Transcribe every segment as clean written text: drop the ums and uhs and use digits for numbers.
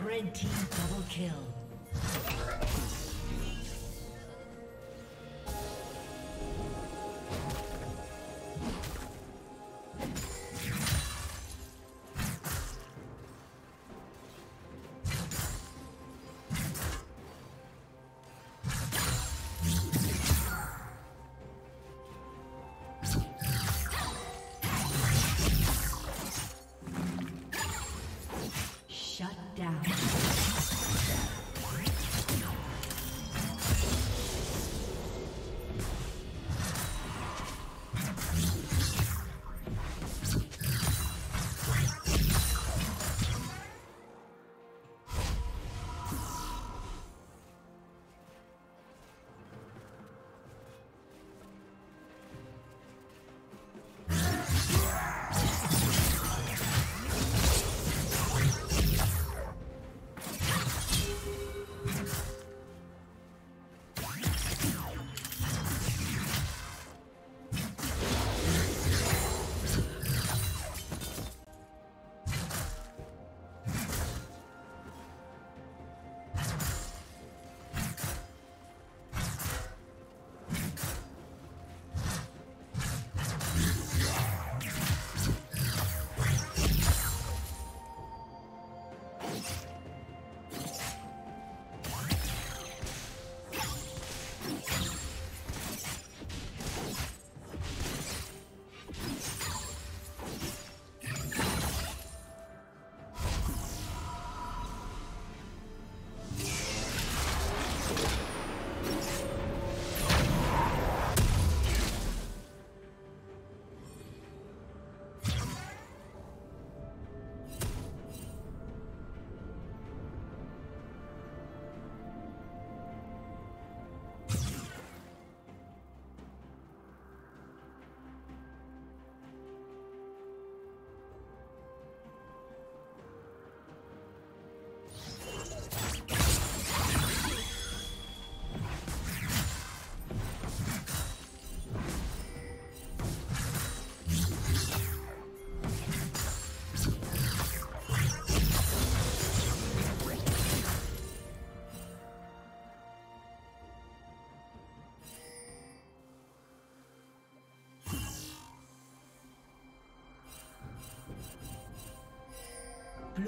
Red team double kill.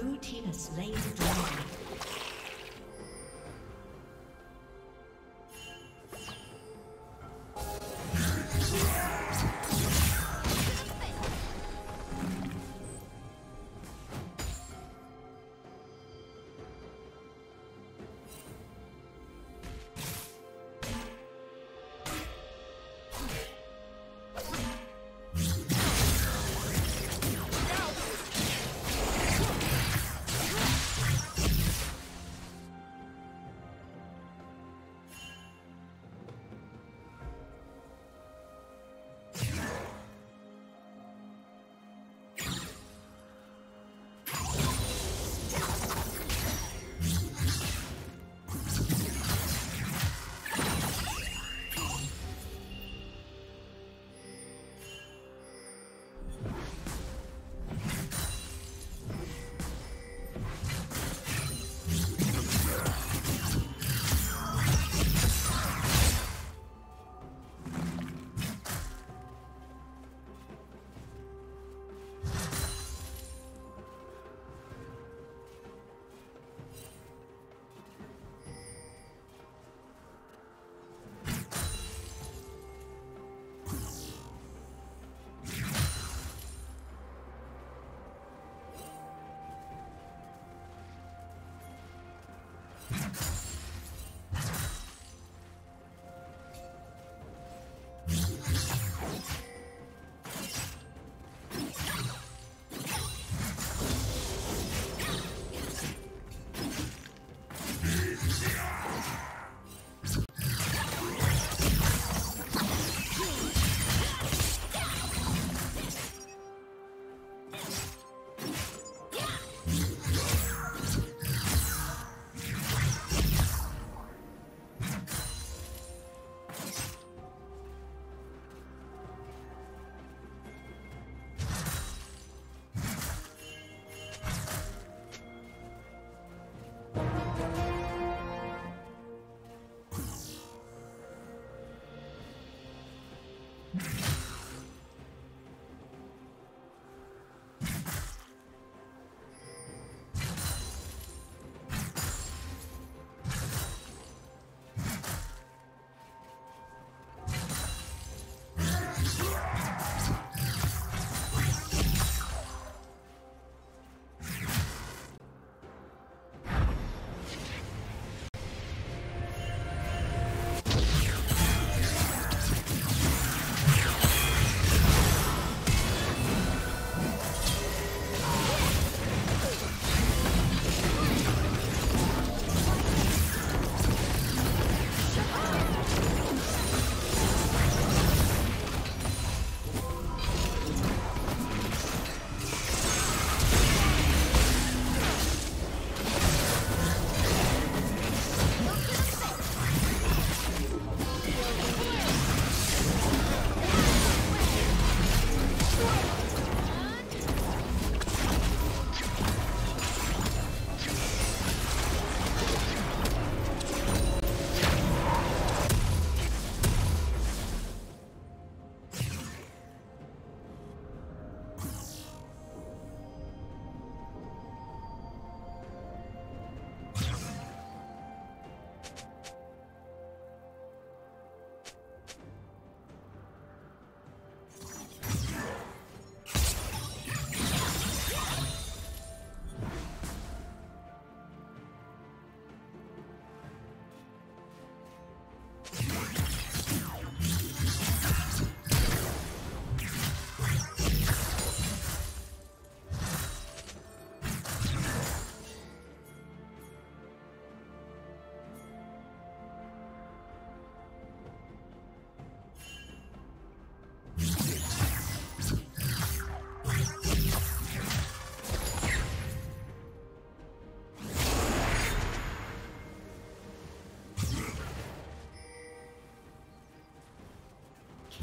Blue team has slain the dragon.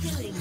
Killing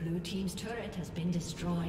Blue team's turret has been destroyed.